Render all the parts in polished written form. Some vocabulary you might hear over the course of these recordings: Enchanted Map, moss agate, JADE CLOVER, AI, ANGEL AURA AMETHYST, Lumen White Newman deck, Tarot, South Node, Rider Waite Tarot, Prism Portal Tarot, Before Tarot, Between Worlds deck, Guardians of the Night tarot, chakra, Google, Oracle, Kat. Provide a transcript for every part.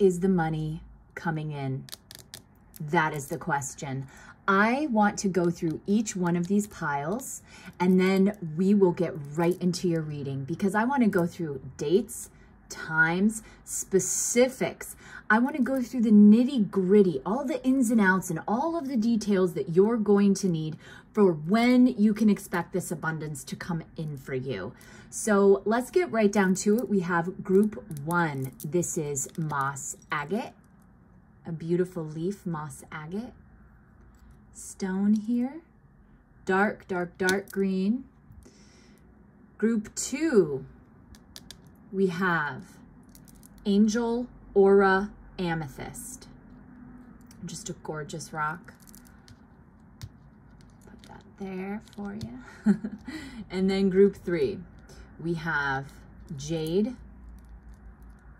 is the money coming in? That is the question. I want to go through each one of these piles, and then we will get right into your reading, because I want to go through dates, times, specifics. I want to go through the nitty-gritty, all the ins and outs, and all of the details that you're going to need for when you can expect this abundance to come in for you. So let's get right down to it. We have group one. This is moss agate, a beautiful leaf, moss agate stone here, dark, dark, dark green. Group two, we have angel aura amethyst, just a gorgeous rock. Put that there for you. And then group three, we have jade.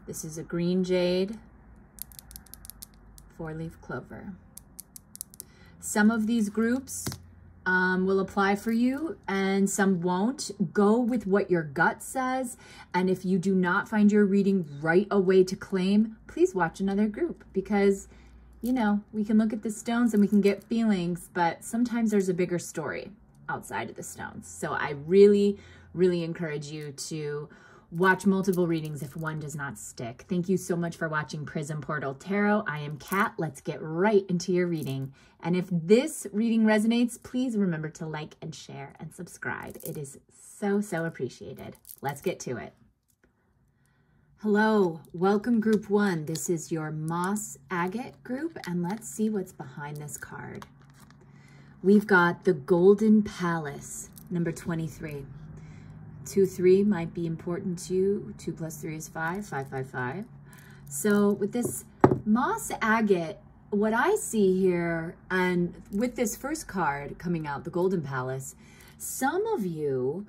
This is a green jade, four-leaf clover. Some of these groups will apply for you and some won't. Go with what your gut says. And if you do not find your reading right away to claim, please watch another group, because, you know, we can look at the stones and we can get feelings, but sometimes there's a bigger story outside of the stones. So I really, really encourage you to watch multiple readings if one does not stick. Thank you so much for watching Prism Portal Tarot. I am Kat. Let's get right into your reading. And if this reading resonates, please remember to like and share and subscribe. It is so, so appreciated. Let's get to it. Hello, welcome group one. This is your moss agate group, and let's see what's behind this card. We've got the Golden Palace, number 23. 2, 3 might be important to you. 2 plus 3 is 5, 5, 5, 5. So with this moss agate, what I see here, and with this first card coming out, the Golden Palace, some of you,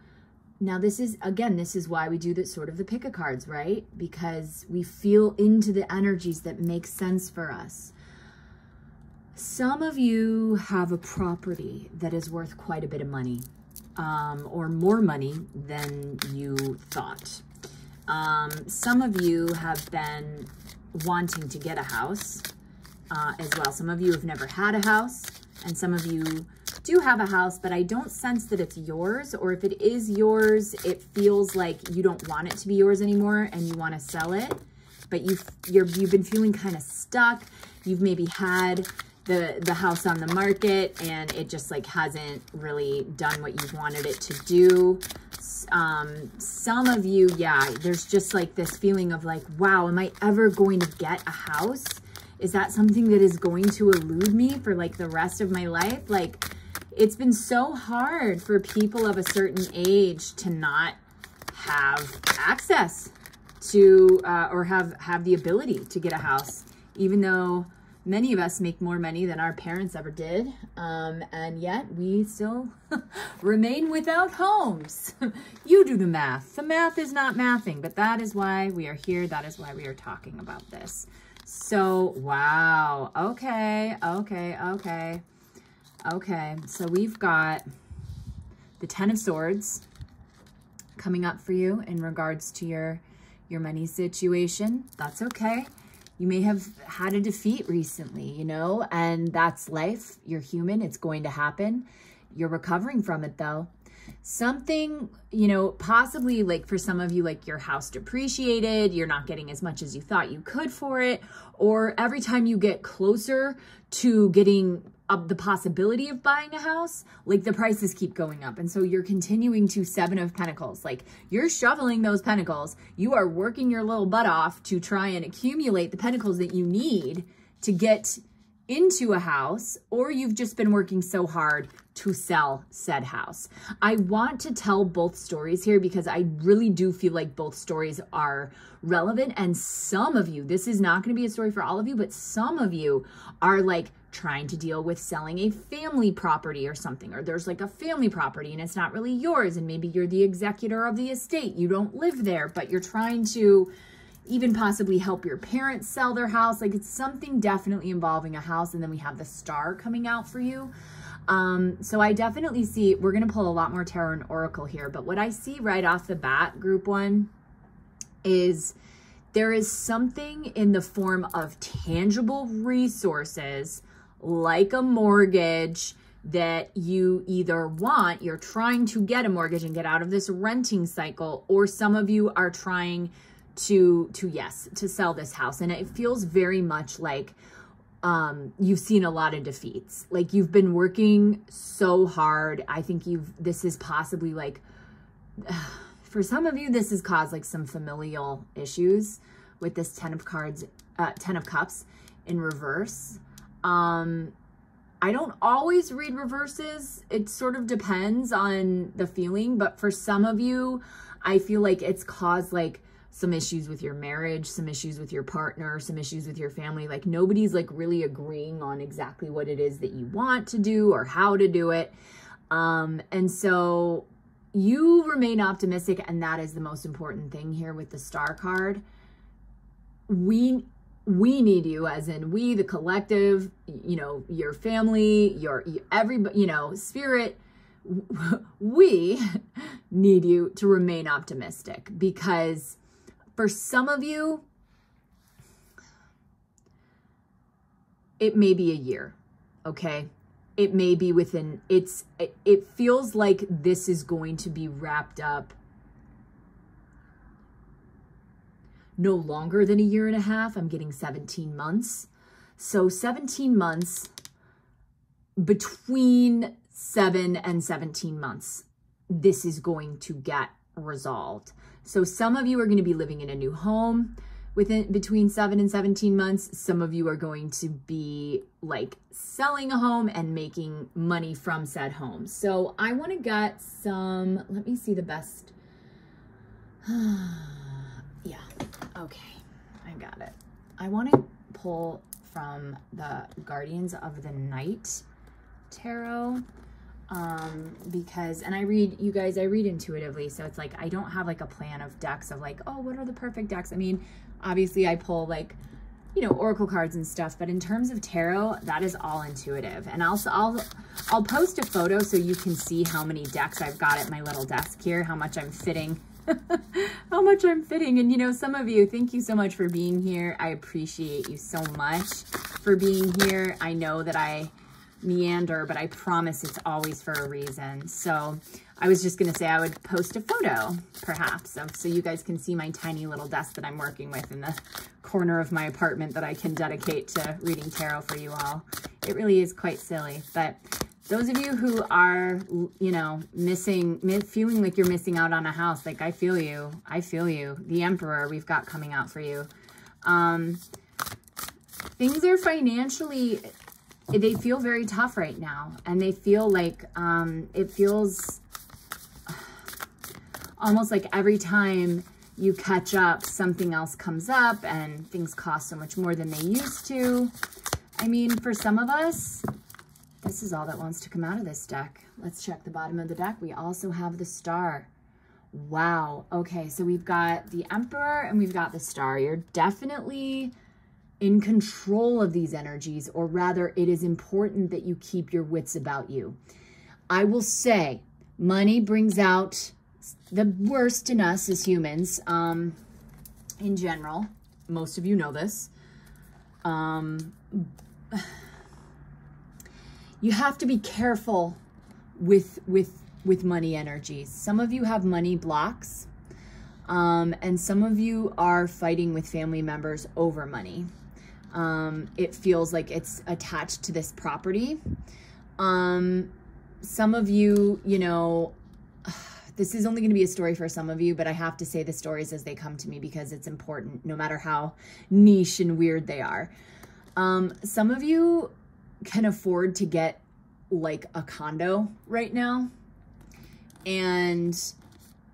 now this is, again, this is why we do that sort of the pick a cards, right? Because we feel into the energies that make sense for us. Some of you have a property that is worth quite a bit of money. Or more money than you thought. Some of you have been wanting to get a house as well. Some of you have never had a house, and some of you do have a house, but I don't sense that it's yours, or if it is yours, it feels like you don't want it to be yours anymore and you want to sell it, but you've been feeling kind of stuck. You've maybe had the house on the market and it just like hasn't really done what you wanted it to do. Some of you, yeah, there's just like this feeling of like, wow, am I ever going to get a house? Is that something that is going to elude me for like the rest of my life? Like, it's been so hard for people of a certain age to not have access to or have the ability to get a house, even though many of us make more money than our parents ever did, and yet we still remain without homes. You do the math. The math is not mathing, but that is why we are here. That is why we are talking about this. So, wow. Okay, okay, okay, okay. So we've got the 10 of Swords coming up for you in regards to your money situation. That's okay. You may have had a defeat recently, you know, and that's life. You're human. It's going to happen. You're recovering from it, though. Something, you know, possibly like for some of you, like your house depreciated, you're not getting as much as you thought you could for it, or every time you get closer to getting up the possibility of buying a house, like the prices keep going up. And so you're continuing to Seven of Pentacles, like you're shoveling those pentacles. You are working your little butt off to try and accumulate the pentacles that you need to get into a house, or you've just been working so hard to sell said house. I want to tell both stories here because I really do feel like both stories are relevant. And some of you, this is not going to be a story for all of you, but some of you are like trying to deal with selling a family property or something, or there's like a family property and it's not really yours. And maybe you're the executor of the estate. You don't live there, but you're trying to even possibly help your parents sell their house. Like, it's something definitely involving a house. And then we have the star coming out for you. So I definitely see, we're going to pull a lot more tarot and oracle here, but what I see right off the bat, group one, is There is something in the form of tangible resources, like a mortgage, that you either want, you're trying to get a mortgage and get out of this renting cycle, or some of you are trying to sell this house. And it feels very much like you've seen a lot of defeats. Like you've been working so hard. I think this is possibly like, for some of you, this has caused like some familial issues with this Ten of Cups in reverse. I don't always read reverses. It sort of depends on the feeling, but for some of you, I feel like it's caused like some issues with your marriage, some issues with your partner, some issues with your family. Like nobody's like really agreeing on exactly what it is that you want to do or how to do it. And so you remain optimistic, and that is the most important thing here with the Star card. We need you, as in we, the collective, you know, your family, your everybody, you know, spirit. We need you to remain optimistic, because for some of you, it may be a year, okay? It may be within, it feels like this is going to be wrapped up no longer than a year and a half. I'm getting 17 months. So 17 months, between 7 and 17 months, this is going to get resolved. So some of you are going to be living in a new home within between 7 and 17 months. Some of you are going to be like selling a home and making money from said home. So I want to get some, let me see the best. Yeah. Okay. I got it. I want to pull from the Guardians of the Night tarot, because, and I read, you guys, I read intuitively. So it's like, I don't have like a plan of decks of like, oh, what are the perfect decks? I mean, obviously I pull like, you know, Oracle cards and stuff, but in terms of tarot, that is all intuitive. And I'll post a photo so you can see how many decks I've got at my little desk here, how much I'm fitting. How much I'm fitting. And you know, some of you, thank you so much for being here. I appreciate you so much for being here. I know that I meander, but I promise it's always for a reason. So I was just going to say I would post a photo perhaps of, so you guys can see my tiny little desk that I'm working with in the corner of my apartment that I can dedicate to reading tarot for you all. It really is quite silly, but those of you who are, you know, feeling like you're missing out on a house, like I feel you. I feel you. The Emperor we've got coming out for you. Things are financially, they feel very tough right now. And they feel like, it feels almost like every time you catch up, something else comes up and things cost so much more than they used to. I mean, for some of us, this is all that wants to come out of this deck. Let's check the bottom of the deck. We also have the Star. Wow. Okay, so we've got the Emperor and we've got the Star. You're definitely in control of these energies, or rather it is important that you keep your wits about you. I will say money brings out the worst in us as humans, in general. Most of you know this. You have to be careful with money energies. Some of you have money blocks, and some of you are fighting with family members over money. It feels like it's attached to this property. Some of you, you know, this is only going to be a story for some of you, but I have to say the stories as they come to me because it's important, no matter how niche and weird they are. Some of you can afford to get like a condo right now, and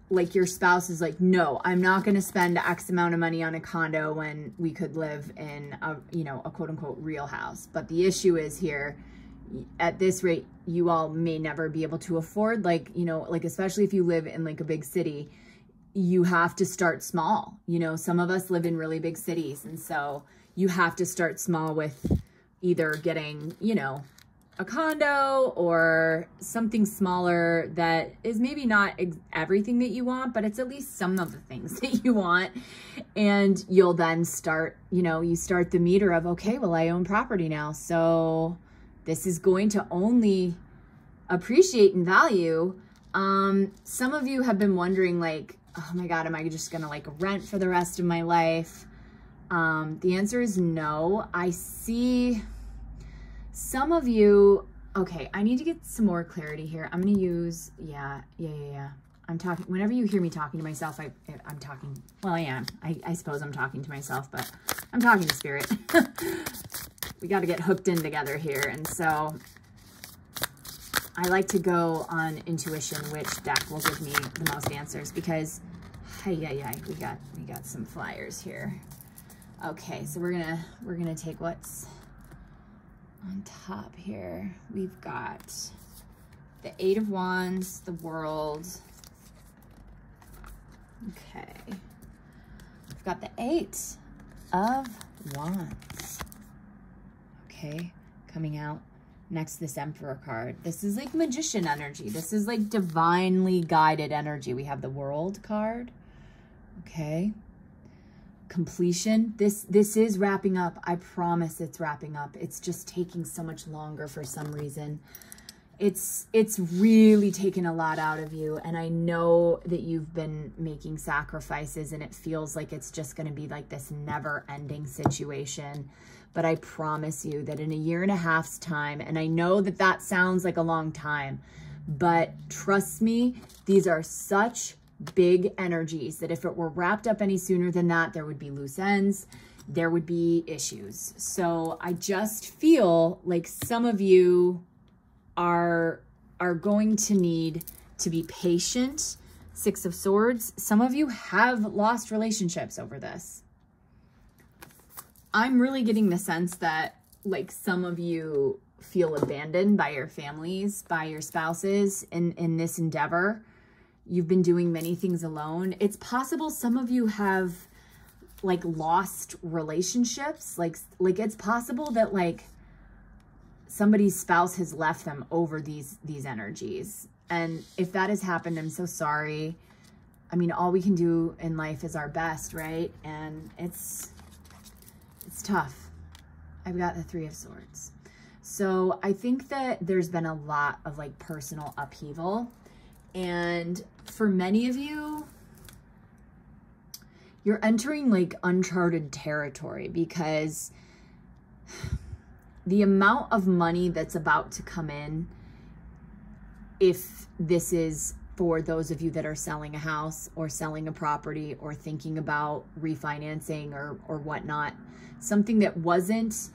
like your spouse is like, no, I'm not going to spend X amount of money on a condo when we could live in a, you know, a quote unquote real house. But the issue is here at this rate, you all may never be able to afford, like, you know, like, especially if you live in like a big city, you have to start small. You know, some of us live in really big cities, and so you have to start small with either getting, you know, a condo or something smaller that is maybe not everything that you want, but it's at least some of the things that you want. And you'll then start, you know, you start the meter of, okay, well, I own property now. So this is going to only appreciate in value. Some of you have been wondering like, oh my God, am I just going to like rent for the rest of my life? The answer is no. I see some of you, okay, I need to get some more clarity here. I'm going to use, yeah. I'm talking, whenever you hear me talking to myself, I'm talking, well, I am. I suppose I'm talking to myself, but I'm talking to spirit. We got to get hooked in together here. And so I like to go on intuition, which deck will give me the most answers because, we got some flyers here. Okay. So we're going to take what's on top here. We've got the Eight of Wands, the World. Okay. We've got the Eight of Wands. Okay. Coming out next, this Emperor card. This is like magician energy. This is like divinely guided energy. We have the World card. Okay. Completion. This is wrapping up. I promise it's wrapping up. It's just taking so much longer for some reason. It's really taken a lot out of you. And I know that you've been making sacrifices and it feels like it's just going to be like this never ending situation. But I promise you that in a year and a half's time, and I know that that sounds like a long time, but trust me, these are such big energies that if it were wrapped up any sooner than that, there would be loose ends, there would be issues. So I just feel like some of you are going to need to be patient. Six of Swords. Some of you have lost relationships over this. I'm really getting the sense that like some of you feel abandoned by your families, by your spouses in this endeavor. You've been doing many things alone. It's possible some of you have like lost relationships. Like it's possible that like somebody's spouse has left them over these energies. And if that has happened, I'm so sorry. I mean, all we can do in life is our best, right? And it's tough. I've got the Three of Swords. So I think that there's been a lot of like personal upheaval. And for many of you, you're entering like uncharted territory because the amount of money that's about to come in, if this is for those of you that are selling a house or selling a property or thinking about refinancing or whatnot, something that wasn't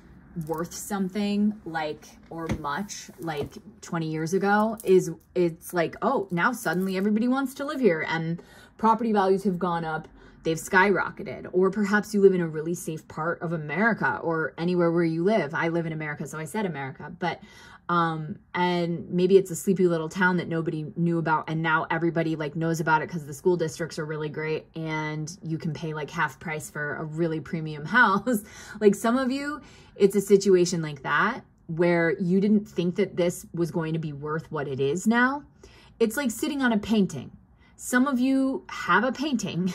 worth something like or much like 20 years ago it's like, oh, now suddenly everybody wants to live here and property values have gone up, they've skyrocketed. Or perhaps you live in a really safe part of America or anywhere where you live. I live in America, so I said America, but and maybe it's a sleepy little town that nobody knew about and now everybody like knows about it because the school districts are really great and you can pay like half price for a really premium house. Like some of you, it's a situation like that where you didn't think that this was going to be worth what it is now. It's like sitting on a painting. Some of you have a painting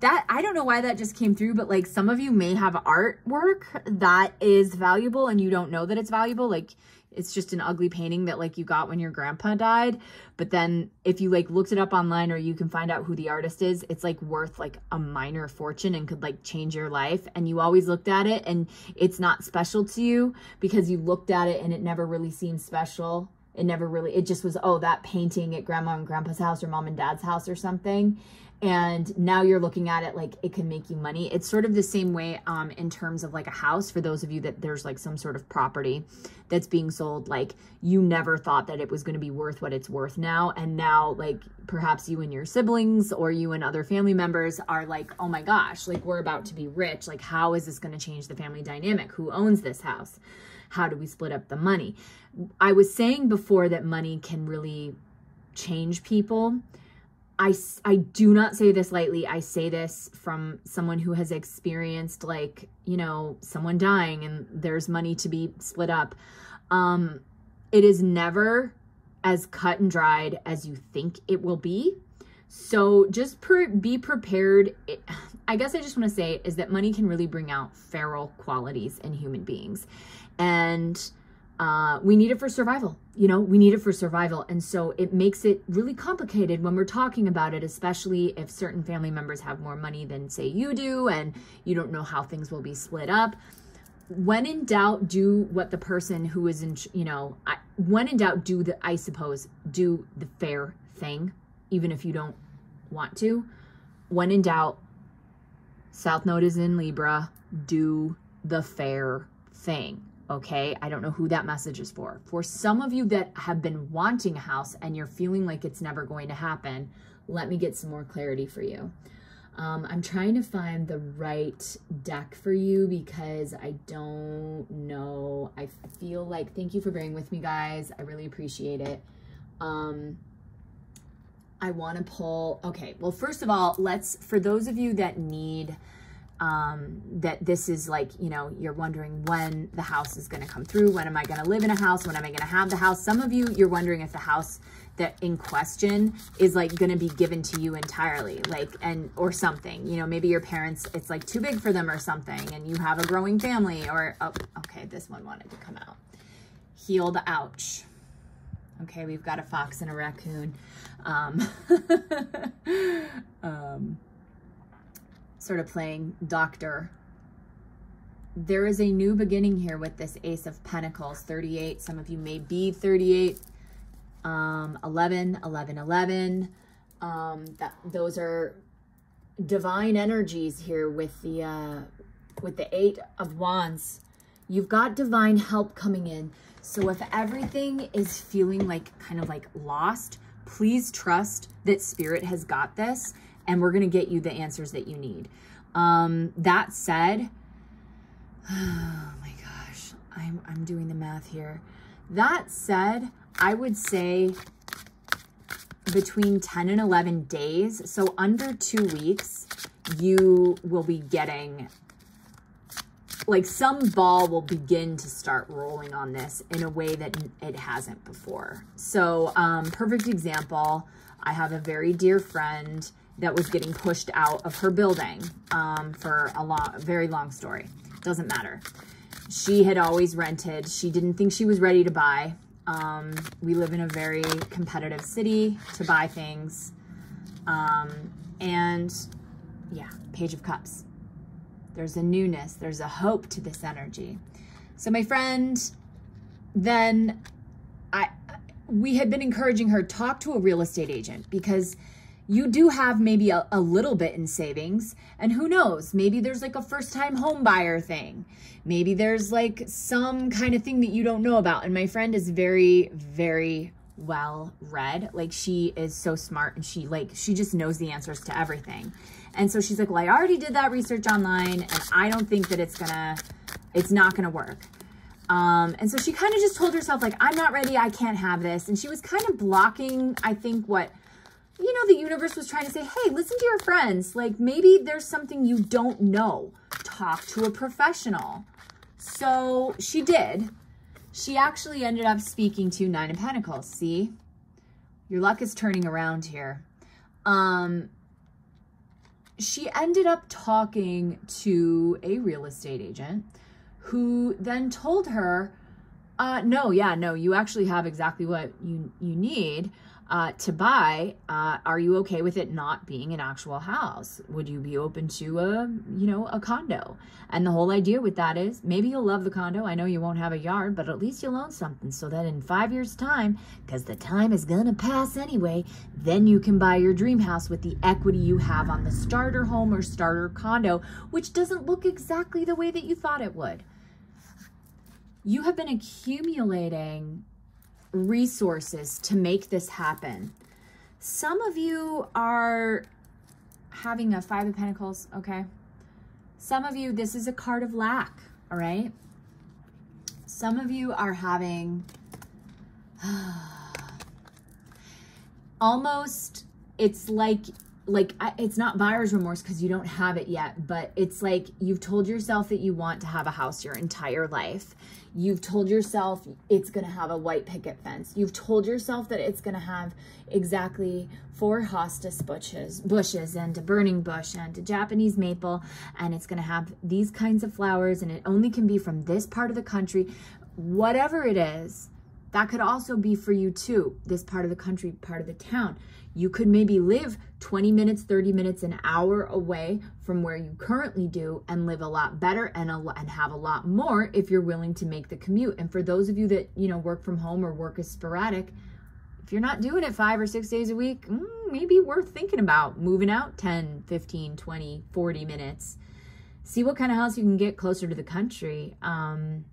that I don't know why that just came through, but like some of you may have artwork that is valuable and you don't know that it's valuable. Like it's just an ugly painting that like you got when your grandpa died. But then if you like looked it up online or you can find out who the artist is, it's like worth like a minor fortune and could like change your life. And you always looked at it and it's not special to you because you looked at it and it never really seemed special. It never really, it just was, oh, that painting at grandma and grandpa's house or mom and dad's house or something. And now you're looking at it like it can make you money. It's sort of the same way in terms of like a house. For those of you that there's like some sort of property that's being sold, like you never thought that it was going to be worth what it's worth now. And now like perhaps you and your siblings or you and other family members are like, oh my gosh, like we're about to be rich. Like how is this going to change the family dynamic? Who owns this house? How do we split up the money? I was saying before that money can really change people. I do not say this lightly. I say this from someone who has experienced like, you know, someone dying and there's money to be split up. It is never as cut and dried as you think it will be. So just be prepared. I guess I just want to say is that money can really bring out feral qualities in human beings. And we need it for survival. You know, we need it for survival. And so it makes it really complicated when we're talking about it, especially if certain family members have more money than, say, you do, and you don't know how things will be split up. When in doubt, do what the person who is in, you know, when in doubt, do the fair thing, even if you don't want to. When in doubt, South Node is in Libra, do the fair thing. Okay, I don't know who that message is for. For some of you that have been wanting a house and you're feeling like it's never going to happen, let me get some more clarity for you. I'm trying to find the right deck for you because I don't know. I feel like, thank you for bearing with me, guys. I really appreciate it. I want to pull, okay, well, first of all, let's, for those of you that need that this is like, you know, you're wondering when the house is going to come through. When am I going to live in a house? When am I going to have the house? Some of you, you're wondering if the house that in question is like going to be given to you entirely, like, and, or something, you know, maybe your parents, it's like too big for them or something, and you have a growing family or, oh, okay, this one wanted to come out. Heal the ouch. Okay. We've got a fox and a raccoon. Sort of playing doctor. There is a new beginning here with this Ace of Pentacles, 38. Some of you may be 38, 11, 11, 11. Those are divine energies here with the Eight of Wands. You've got divine help coming in. So if everything is feeling like kind of like lost, please trust that Spirit has got this. And we're going to get you the answers that you need. That said, oh my gosh, I'm doing the math here. That said, I would say between 10 and 11 days, so under 2 weeks, you will be getting, like, some ball will begin to start rolling on this in a way that it hasn't before. So perfect example, I have a very dear friend that was getting pushed out of her building for a very long story. Doesn't matter. She had always rented. She didn't think she was ready to buy. We live in a very competitive city to buy things. And yeah, Page of Cups. There's a newness. There's a hope to this energy. So my friend, then we had been encouraging her, talk to a real estate agent, because you do have maybe a little bit in savings, and who knows, maybe there's like a first time home buyer thing. Maybe there's like some kind of thing that you don't know about. And my friend is very, very well read. Like, she is so smart, and she just knows the answers to everything. And so she's like, well, I already did that research online, and I don't think that it's not going to work. And so she kind of just told herself, like, I'm not ready. I can't have this. And she was kind of blocking, I think, what, you know, the universe was trying to say, hey, listen to your friends. Like, maybe there's something you don't know. Talk to a professional. So she did. She actually ended up speaking to Nine of Pentacles. See, your luck is turning around here. She ended up talking to a real estate agent who then told her, no, yeah, no, you actually have exactly what you need. To buy, are you okay with it not being an actual house? Would you be open to a condo? And the whole idea with that is maybe you'll love the condo. I know you won't have a yard, but at least you'll own something so that in 5 years' time, because the time is going to pass anyway, then you can buy your dream house with the equity you have on the starter home or starter condo, which doesn't look exactly the way that you thought it would. You have been accumulating resources to make this happen. Some of you are having a Five of Pentacles, okay? Some of you, this is a card of lack, all right? Some of you are having almost, it's like like, it's not buyer's remorse because you don't have it yet, but it's like you've told yourself that you want to have a house your entire life. You've told yourself it's going to have a white picket fence. You've told yourself that it's going to have exactly 4 hostas bushes and a burning bush and a Japanese maple, and it's going to have these kinds of flowers, and it only can be from this part of the country. Whatever it is, that could also be for you too, this part of the country, part of the town. You could maybe live 20 minutes, 30 minutes, an hour away from where you currently do and live a lot better and have a lot more if you're willing to make the commute. And for those of you that, you know, work from home or work is sporadic, if you're not doing it 5 or 6 days a week, maybe worth thinking about moving out 10, 15, 20, 40 minutes. See what kind of house you can get closer to the country. And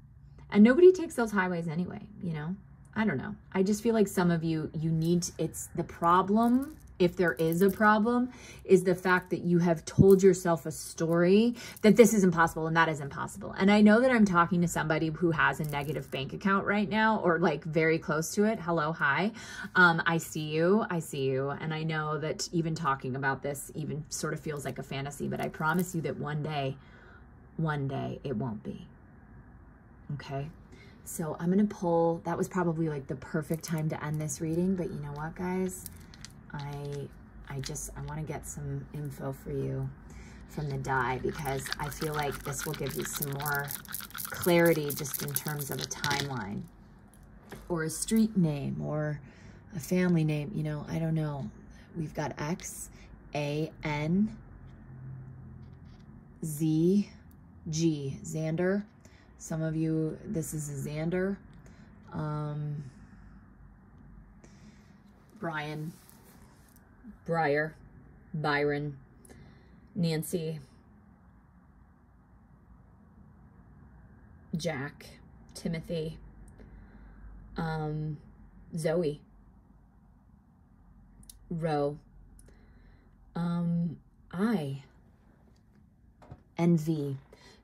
nobody takes those highways anyway, you know? I don't know. I just feel like some of you, you need, it's the problem, if there is a problem, is the fact that you have told yourself a story that this is impossible and that is impossible. And I know that I'm talking to somebody who has a negative bank account right now, or like very close to it. Hello, hi. I see you. And I know that even talking about this even sort of feels like a fantasy, but I promise you that one day it won't be. Okay. So I'm going to pull, that was probably like the perfect time to end this reading, but you know what, guys, I want to get some info for you from the die, because I feel like this will give you some more clarity just in terms of a timeline or a street name or a family name. You know, I don't know. We've got X, A, N, Z, G, Xander. Some of you, this is a Xander, Brian, Briar, Byron, Nancy, Jack, Timothy, Zoe, Roe, I, and V.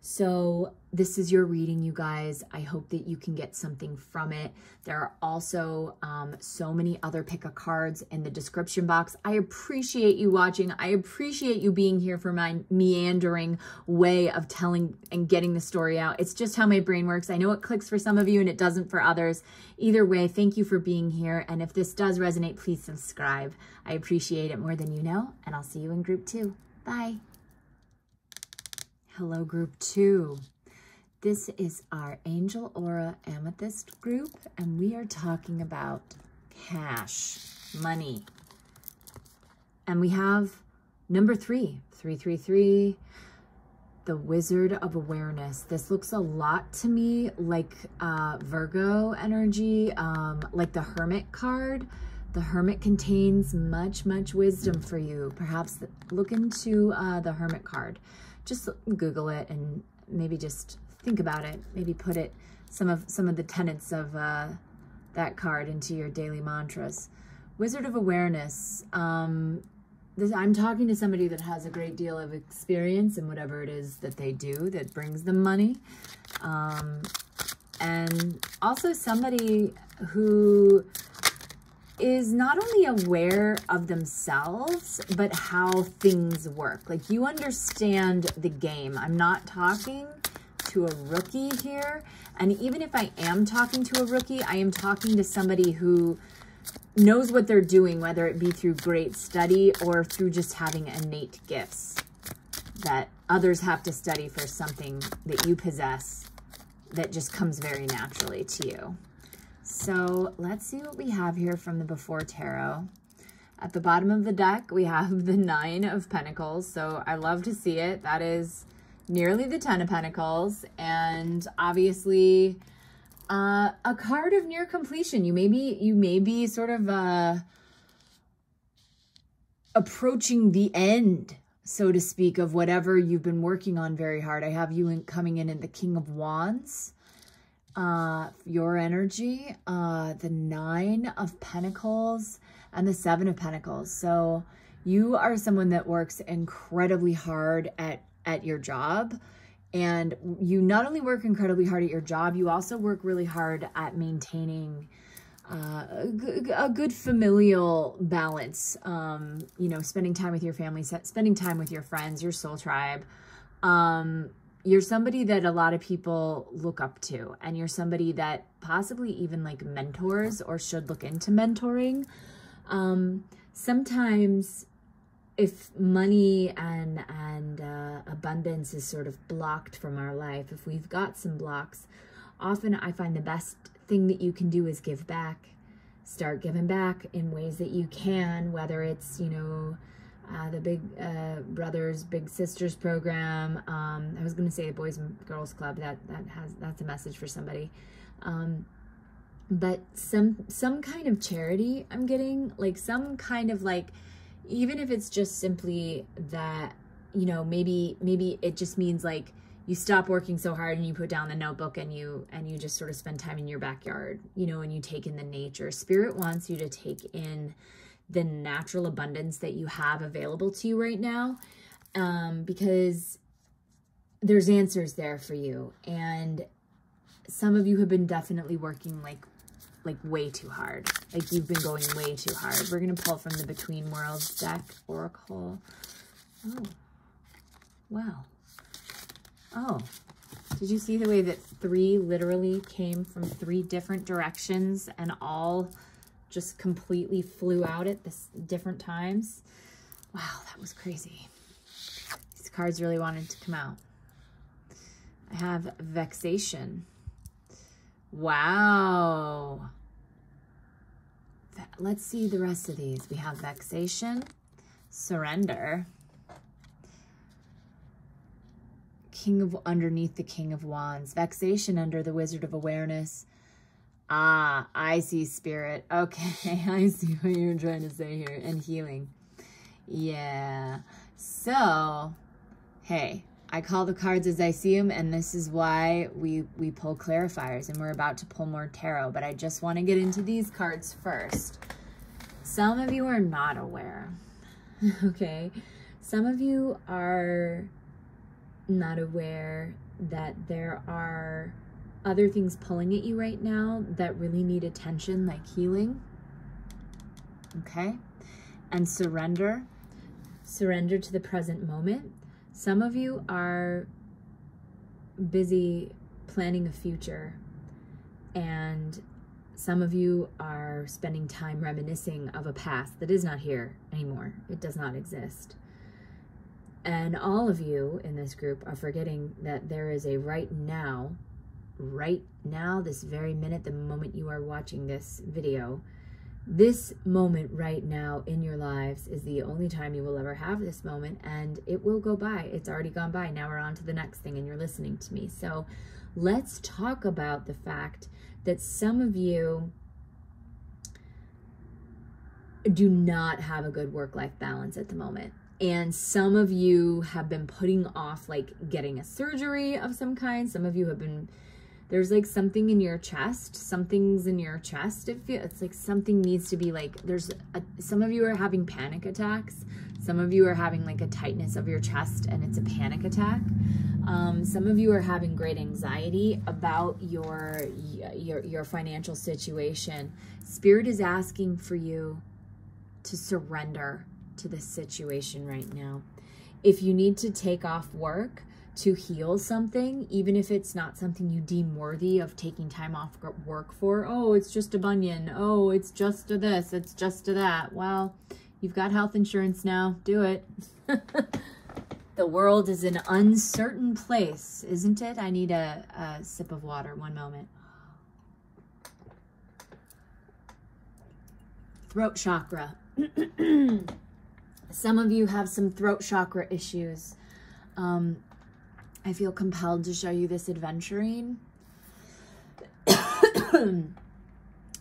So this is your reading, you guys. I hope that you can get something from it. There are also so many other pick a cards in the description box. I appreciate you watching. I appreciate you being here for my meandering way of telling and getting the story out. It's just how my brain works. I know it clicks for some of you and it doesn't for others. Either way, thank you for being here. And if this does resonate, please subscribe. I appreciate it more than you know. And I'll see you in group 2. Bye. Hello, group 2. This is our Angel Aura Amethyst group, and we are talking about cash, money. And we have number 3, 333, the Wizard of Awareness. This looks a lot to me like Virgo energy, like the Hermit card. The Hermit contains much, much wisdom for you. Perhaps look into the Hermit card. Just Google it and maybe just think about it. Maybe put it, some of the tenets of that card into your daily mantras. Wizard of Awareness. I'm talking to somebody that has a great deal of experience in whatever it is that they do that brings them money. And also somebody who is not only aware of themselves, but how things work. Like, you understand the game. I'm not talking to a rookie here. And even if I am talking to a rookie, I am talking to somebody who knows what they're doing, whether it be through great study or through just having innate gifts that others have to study for something that you possess that just comes very naturally to you. So let's see what we have here from the Before Tarot. At the bottom of the deck, we have the 9 of Pentacles. So I love to see it. That is nearly the 10 of Pentacles. And obviously a card of near completion. You may be sort of approaching the end, so to speak, of whatever you've been working on very hard. I have you coming in at the King of Wands. Your energy, the 9 of Pentacles and the 7 of Pentacles. So you are someone that works incredibly hard at your job. And you not only work incredibly hard at your job, you also work really hard at maintaining a good familial balance, you know, spending time with your family, spending time with your friends, your soul tribe. You're somebody that a lot of people look up to, and you're somebody that possibly even like mentors or should look into mentoring. Sometimes if money and abundance is sort of blocked from our life, if we've got some blocks, often I find the best thing that you can do is give back. Start giving back in ways that you can, whether it's, you know, the Big Brothers, Big Sisters program. I was going to say the Boys and Girls Club. That's a message for somebody. But some kind of charity I'm getting, like some kind of like, even if it's just simply that, you know, maybe it just means like you stop working so hard and you put down the notebook and you just sort of spend time in your backyard, you know, and you take in the nature. Spirit wants you to take in the natural abundance that you have available to you right now, because there's answers there for you. And some of you have been definitely working like way too hard. Like you've been going way too hard. We're going to pull from the Between Worlds deck, Oracle. Oh, wow. Oh, did you see the way that three literally came from three different directions and all just completely flew out at this different times? Wow, that was crazy. These cards really wanted to come out. I have Vexation. Wow. Let's see the rest of these. We have Vexation, Surrender, King of, underneath the King of Wands, Vexation under the Wizard of Awareness. Ah, I see, Spirit. Okay, I see what you're trying to say here. And Healing. Yeah. So, hey, I call the cards as I see them, and this is why we pull clarifiers, and we're about to pull more tarot, but I just want to get into these cards first. Some of you are not aware, okay? Some of you are not aware that there are other things pulling at you right now that really need attention, like Healing, okay? And Surrender, surrender to the present moment. Some of you are busy planning a future, and some of you are spending time reminiscing of a past that is not here anymore. It does not exist. And all of you in this group are forgetting that there is a right now, this very minute, the moment you are watching this video, this moment right now in your lives is the only time you will ever have this moment, and it will go by. It's already gone by. Now we're on to the next thing, and you're listening to me. So let's talk about the fact that some of you do not have a good work-life balance at the moment. And some of you have been putting off like getting a surgery of some kind. Some of you have been, there's like something in your chest. Something's in your chest. It's like something needs to be like, there's a, some of you are having panic attacks. Some of you are having like a tightness of your chest and it's a panic attack. Some of you are having great anxiety about your financial situation. Spirit is asking for you to surrender to this situation right now. If you need to take off work to heal something, even if it's not something you deem worthy of taking time off work for, oh, it's just a bunion, oh, it's just a this, it's just a that. Well, you've got health insurance now, do it. The world is an uncertain place, isn't it? I need a sip of water, one moment. Throat chakra. Some of you have some throat chakra issues. I feel compelled to show you this adventuring.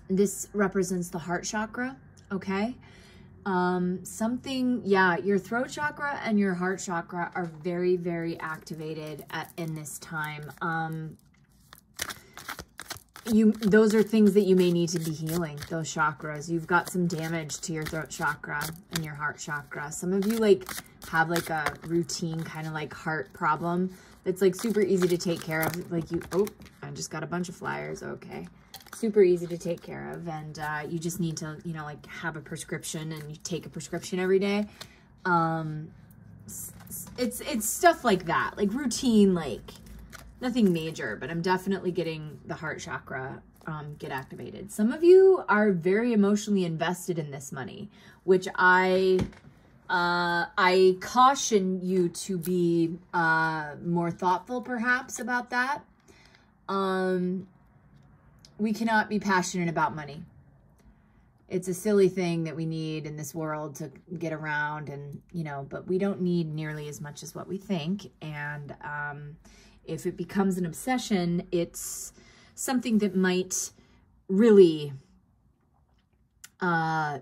This represents the heart chakra, okay? Something, yeah, your throat chakra and your heart chakra are very, very activated in this time. Those are things that you may need to be healing, those chakras. You've got some damage to your throat chakra and your heart chakra. Some of you like have like a routine kind of like heart problem that's like super easy to take care of. Like you, oh, I just got a bunch of flyers. Okay. super easy to take care of, and you just need to, you know, like have a prescription, and you take a prescription every day. It's stuff like that, like routine, like nothing major, but I'm definitely getting the heart chakra get activated. Some of you are very emotionally invested in this money, which I caution you to be more thoughtful perhaps about that. We cannot be passionate about money. It's a silly thing that we need in this world to get around, and, you know, but we don't need nearly as much as what we think. And if it becomes an obsession, it's something that might really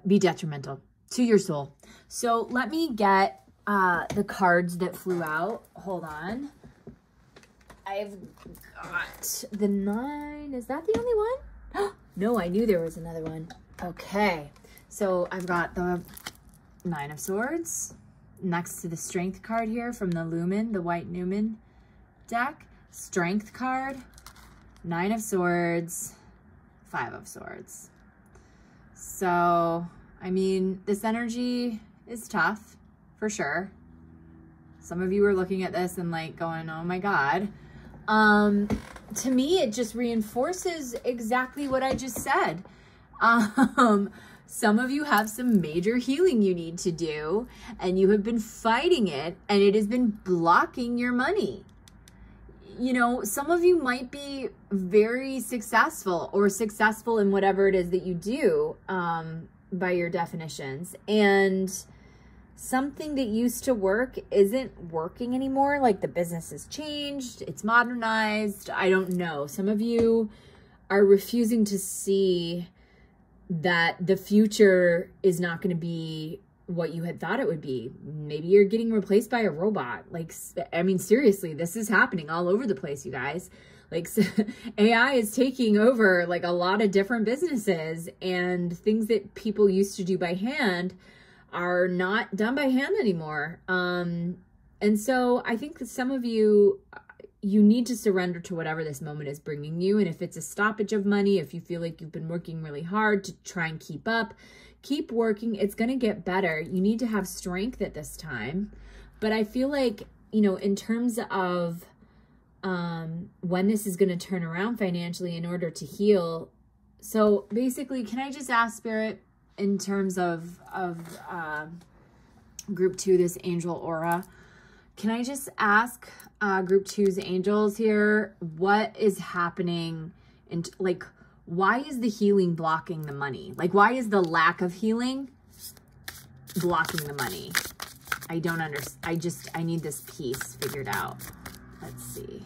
be detrimental to your soul. So let me get the cards that flew out. Hold on. I've got the 9. Is that the only one? No, I knew there was another one. Okay. So I've got the 9 of Swords next to the Strength card here from the Lumen, the White Newman deck. Strength card, 9 of Swords, 5 of Swords. So, I mean, this energy is tough for sure. Some of you are looking at this and like going, oh my God. To me, it just reinforces exactly what I just said. Some of you have some major healing you need to do, and you have been fighting it, and it has been blocking your money. You know, some of you might be very successful or successful in whatever it is that you do, by your definitions, and something that used to work isn't working anymore. Like the business has changed, it's modernized. I don't know. Some of you are refusing to see that the future is not going to be what you had thought it would be. Maybe you're getting replaced by a robot. Like, I mean, seriously, this is happening all over the place, you guys. Like, AI is taking over like a lot of different businesses, and things that people used to do by hand are not done by hand anymore. And so I think that some of you, you need to surrender to whatever this moment is bringing you. And if it's a stoppage of money, if you feel like you've been working really hard to try and keep up, keep working. It's going to get better. You need to have strength at this time. But I feel like, you know, in terms of when this is going to turn around financially in order to heal. So basically, can I just ask Spirit, in terms of group 2, this angel aura, can I just ask group 2's angels here, what is happening? And like, why is the healing blocking the money? Like, why is the lack of healing blocking the money? I don't understand. I need this piece figured out. Let's see.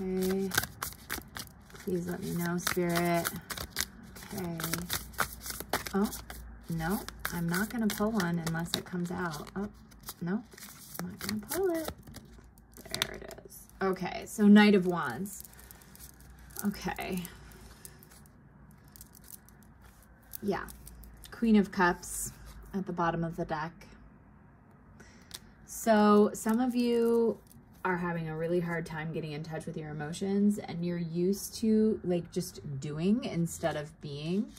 Okay. Please let me know, Spirit. Okay. Oh, no. I'm not going to pull one unless it comes out. Oh, no. I'm not going to pull it. There it is. Okay, so Knight of Wands. Okay. Yeah. Queen of Cups at the bottom of the deck. So some of you are having a really hard time getting in touch with your emotions, and you're used to like just doing instead of being.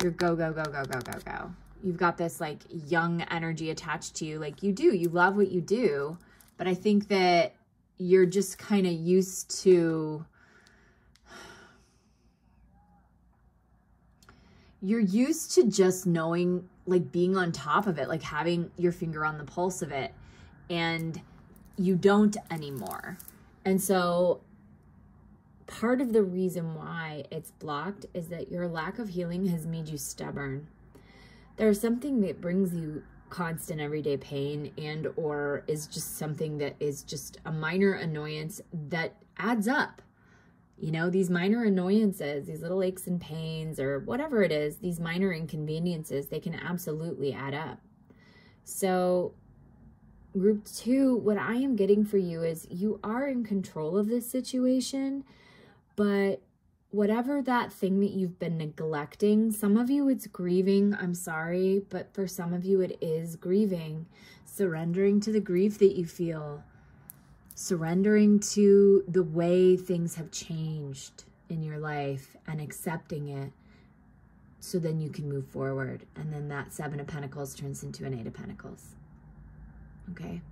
You're go, go, go, go, go, go, go. You've got this like young energy attached to you. Like, you do, you love what you do, but I think that you're just kind of used to, you're used to just knowing, like being on top of it, like having your finger on the pulse of it, and you don't anymore. And so part of the reason why it's blocked is that your lack of healing has made you stubborn. There's something that brings you constant everyday pain, and or is just something that is just a minor annoyance that adds up. You know, these minor annoyances, these little aches and pains, or whatever it is, these minor inconveniences, they can absolutely add up. So Group 2, what I am getting for you is you are in control of this situation, but whatever that thing that you've been neglecting, some of you it's grieving, I'm sorry, but for some of you it is grieving, surrendering to the grief that you feel, surrendering to the way things have changed in your life and accepting it, so then you can move forward. And then that Seven of Pentacles turns into an Eight of Pentacles. Okay.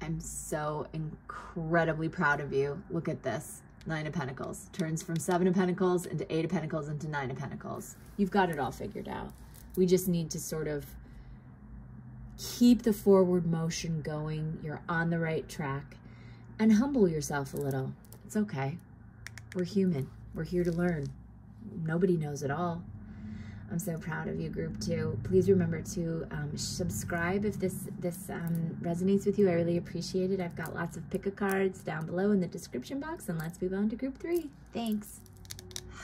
I'm so incredibly proud of you. Look at this. Nine of Pentacles turns from Seven of Pentacles into Eight of Pentacles into Nine of Pentacles. You've got it all figured out. We just need to sort of keep the forward motion going. You're on the right track, and humble yourself a little. It's okay. We're human. We're here to learn. Nobody knows it all. I'm so proud of you, group two. Please remember to subscribe if this resonates with you. I really appreciate it. I've got lots of pick-a-cards down below in the description box, and let's move on to group three. Thanks.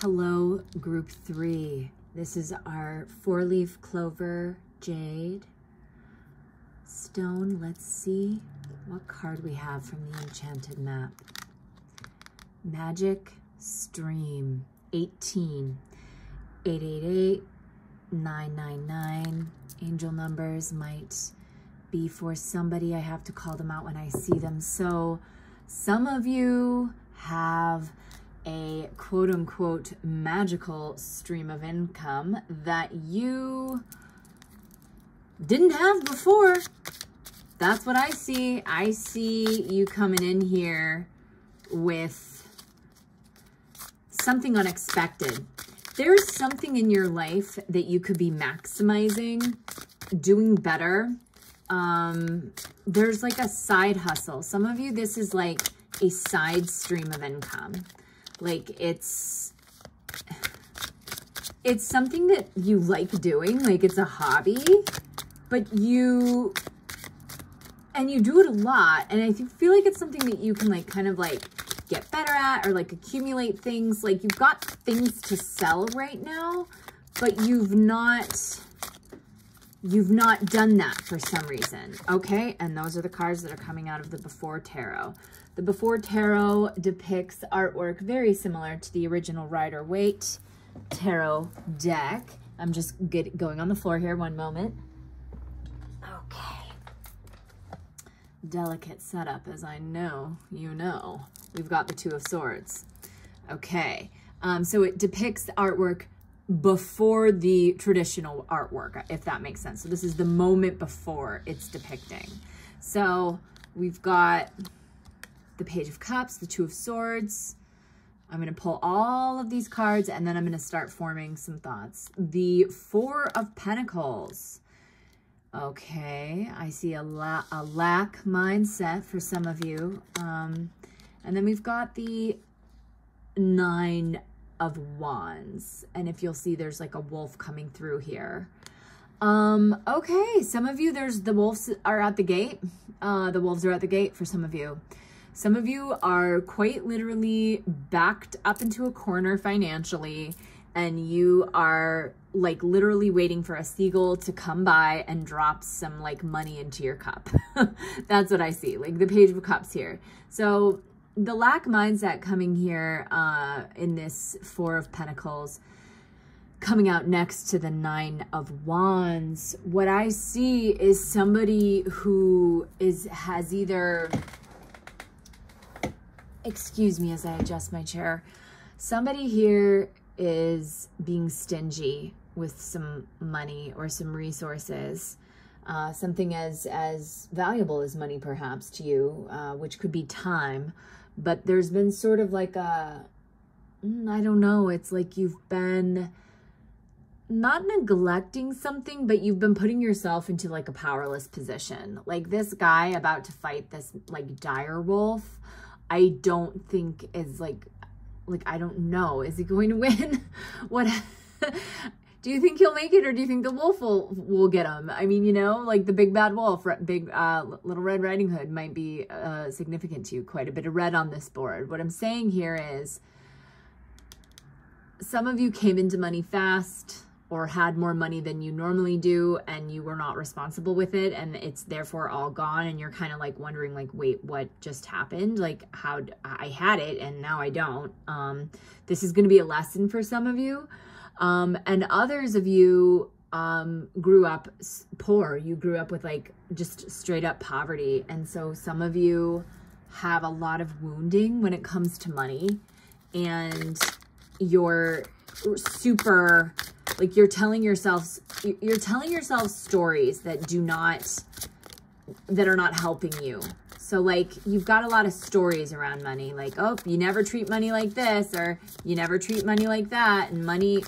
Hello, group three. This is our four-leaf clover, jade, stone. Let's see what card we have from the Enchanted Map. Magic Stream, 18. 888, 999. Angel numbers might be for somebody. I have to call them out when I see them. So some of you have a quote-unquote magical stream of income that you didn't have before. That's what I see. I see you coming in here with something unexpected. There's something in your life that you could be maximizing, doing better. There's like a side hustle. Some of you, this is like a side stream of income. Like it's something that you like doing, like it's a hobby, but you do it a lot. And I feel like it's something that you can like kind of like get better at, or like accumulate things. Like you've got things to sell right now, but you've not done that for some reason. Okay. And those are the cards that are coming out of the Before Tarot. The Before Tarot depicts artwork very similar to the original Rider Waite Tarot deck. I'm just going on the floor here. One moment. Okay. Delicate setup, as I know you know. We've got the Two of Swords. Okay. So it depicts the artwork before the traditional artwork, if that makes sense. So this is the moment before it's depicting. So we've got the Page of Cups, the Two of Swords. I'm going to pull all of these cards, and then I'm going to start forming some thoughts. The Four of Pentacles. Okay. I see a lack mindset for some of you. And then we've got the Nine of Wands. And if you'll see, there's like a wolf coming through here. Okay, some of you, the wolves are at the gate. The wolves are at the gate for some of you. Some of you are quite literally backed up into a corner financially, and you are like literally waiting for a seagull to come by and drop some like money into your cup. That's what I see, like the Page of Cups here. So the lack mindset coming here in this Four of Pentacles, coming out next to the Nine of Wands. What I see is somebody who has either, excuse me as I adjust my chair, somebody here is being stingy with some money or some resources. Something as valuable as money perhaps to you, which could be time. But there's been sort of like a, I don't know, it's like you've been not neglecting something, but you've been putting yourself into like a powerless position. Like this guy about to fight this like dire wolf, I don't think is like I don't know. Is he going to win? What? Do you think he'll make it, or do you think the wolf will get him? I mean, you know, like the big bad wolf, Little Red Riding Hood might be significant to you. Quite a bit of red on this board. What I'm saying here is some of you came into money fast, or had more money than you normally do, and you were not responsible with it, and it's therefore all gone, and you're kind of like wondering like, wait, what just happened? Like how I had it and now I don't. This is going to be a lesson for some of you. And others of you grew up poor. You grew up with like just straight up poverty. And so some of you have a lot of wounding when it comes to money, and you're super like, you're telling yourself stories that are not helping you. So like, you've got a lot of stories around money, like, oh, you never treat money like this, or you never treat money like that. And money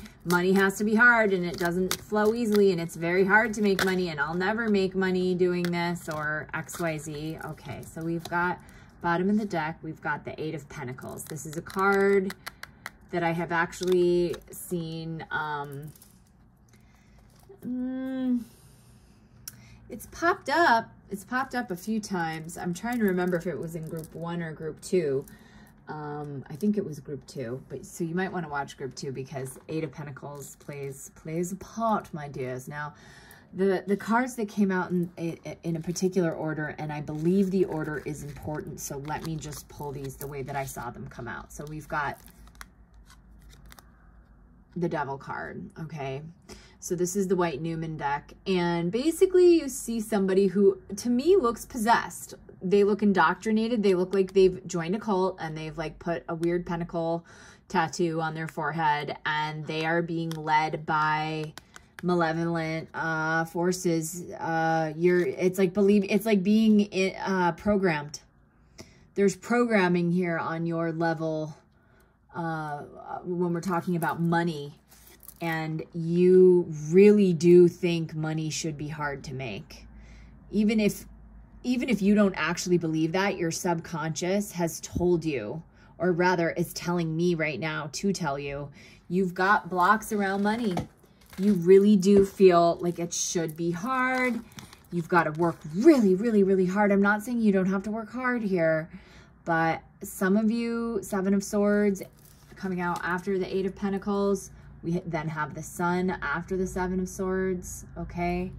has to be hard, and it doesn't flow easily, and it's very hard to make money, and I'll never make money doing this, or XYZ. Okay, so we've got bottom of the deck, we've got the Eight of Pentacles. This is a card that I have actually seen. It's popped up. It's popped up a few times. I'm trying to remember if it was in group one or group two. I think it was group two, but so you might want to watch group two, because Eight of Pentacles plays a part, my dears. Now, the cards that came out in a particular order, and I believe the order is important, so let me just pull these the way that I saw them come out. So we've got the Devil card, okay? So this is the White Newman deck, and basically you see somebody who, to me, looks possessed. They look indoctrinated. They look like they've joined a cult, and they've like put a weird pentacle tattoo on their forehead, and they are being led by malevolent forces. It's like being programmed. There's programming here on your level when we're talking about money. And you really do think money should be hard to make. Even if you don't actually believe that, your subconscious has told you, or rather is telling me right now to tell you, you've got blocks around money. You really do feel like it should be hard. You've got to work really, really, really hard. I'm not saying you don't have to work hard here, but some of you, Seven of Swords coming out after the Eight of Pentacles, we then have the Sun after the Seven of Swords, okay?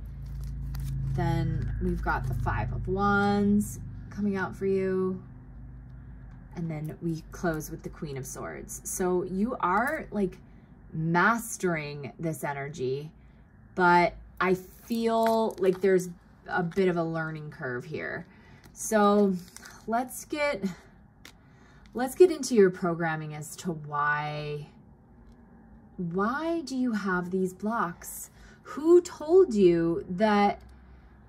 Then we've got the Five of Wands coming out for you. And then we close with the Queen of Swords. So you are like mastering this energy, but I feel like there's a bit of a learning curve here. So let's get into your programming as to why do you have these blocks? Who told you that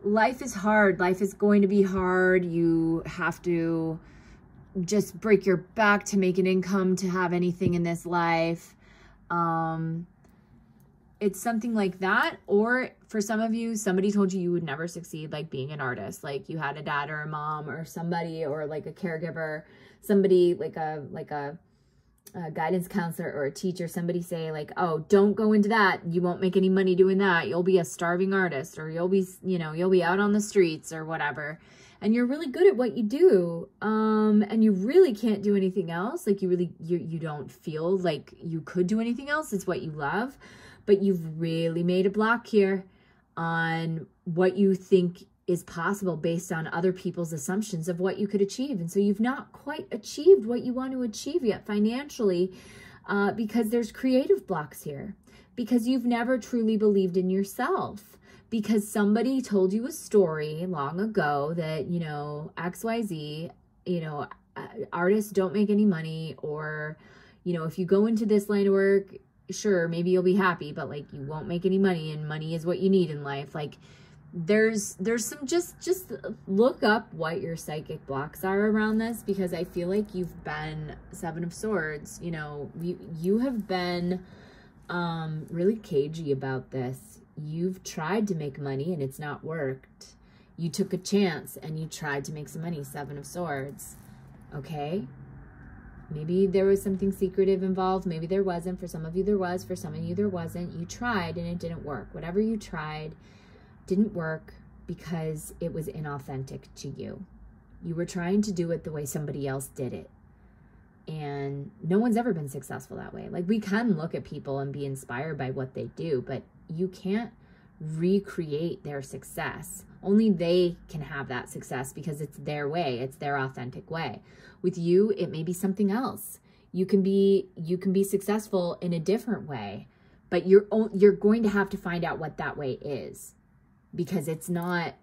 life is hard? Life is going to be hard. You have to just break your back to make an income to have anything in this life. It's something like that. Or for some of you, somebody told you you would never succeed, like being an artist, like you had a dad or a mom or somebody, or like a caregiver, somebody like a guidance counselor or a teacher, somebody say like, oh, don't go into that. You won't make any money doing that. You'll be a starving artist, or you'll be out on the streets or whatever. And you're really good at what you do. And you really can't do anything else. Like you don't feel like you could do anything else. It's what you love, but you've really made a block here on what you think is possible based on other people's assumptions of what you could achieve. And so you've not quite achieved what you want to achieve yet financially, because there's creative blocks here, because you've never truly believed in yourself, because somebody told you a story long ago that, you know, XYZ, you know, artists don't make any money, or, you know, if you go into this line of work, sure, maybe you'll be happy, but like you won't make any money, and money is what you need in life. Like, there's some, just look up what your psychic blocks are around this, because I feel like you've been, Seven of Swords, you know, you have been really cagey about this. You've tried to make money and it's not worked. You took a chance and you tried to make some money, Seven of Swords, okay? Maybe there was something secretive involved. Maybe there wasn't. For some of you there was. For some of you there wasn't. You tried and it didn't work. Whatever you tried didn't work because it was inauthentic to you. You were trying to do it the way somebody else did it. And no one's ever been successful that way. Like, we can look at people and be inspired by what they do, but you can't recreate their success. Only they can have that success because it's their way. It's their authentic way. With you, it may be something else. You can be successful in a different way, But you're going to have to find out what that way is, because it's not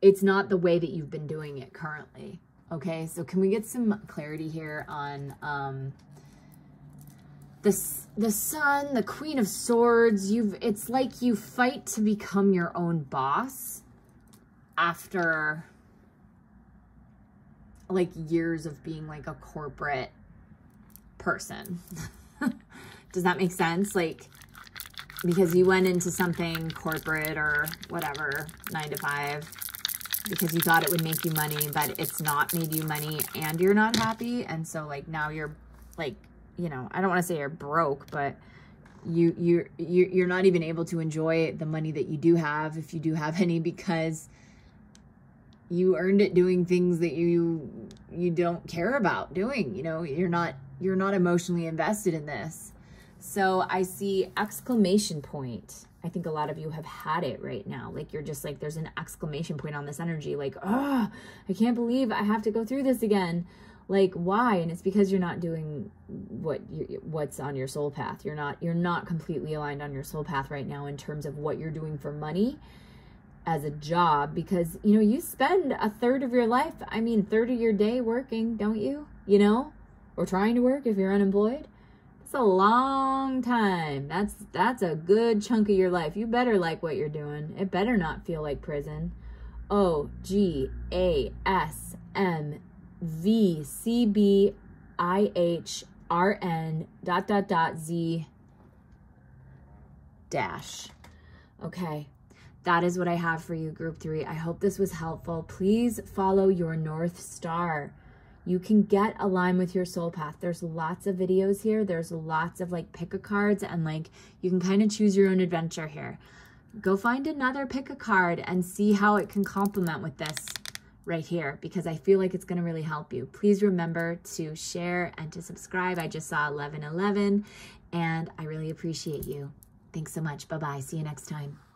the way that you've been doing it currently. Okay, so can we get some clarity here on the Sun, the Queen of Swords? It's like you fight to become your own boss after like years of being like a corporate person. Does that make sense? Like, because you went into something corporate or whatever, 9 to 5, because you thought it would make you money, but it's not made you money and you're not happy. And so like now you're like, you know, I don't want to say you're broke, but you're not even able to enjoy the money that you do have, if you do have any, because you earned it doing things that you don't care about doing. You know, you're not emotionally invested in this. So I see exclamation point. I think a lot of you have had it right now. Like you're just like, there's an exclamation point on this energy. Like, oh, I can't believe I have to go through this again. Like, why? And it's because you're not doing what's on your soul path. You're not completely aligned on your soul path right now in terms of what you're doing for money as a job, because, you know, you spend a third of your life, I mean, third of your day working, don't you? You know, or trying to work if you're unemployed. It's a long time. That's a good chunk of your life. You better like what you're doing. It better not feel like prison. OGASMVCBIHRN ... Okay. That is what I have for you, group 3. I hope this was helpful. Please follow your North Star. You can get aligned with your soul path. There's lots of videos here. There's lots of like pick a cards, and like you can kind of choose your own adventure here. Go find another pick a card and see how it can complement with this right here, because I feel like it's going to really help you. Please remember to share and to subscribe. I just saw 1111 and I really appreciate you. Thanks so much. Bye-bye. See you next time.